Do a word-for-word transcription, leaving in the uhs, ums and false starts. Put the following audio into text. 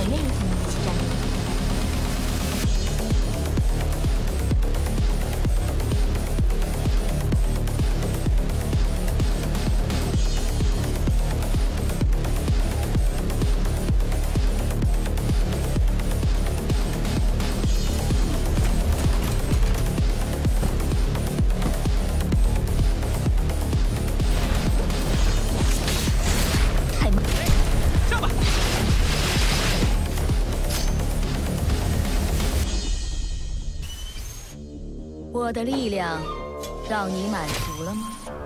很愿意和你一起战斗。 我的力量让你满足了吗？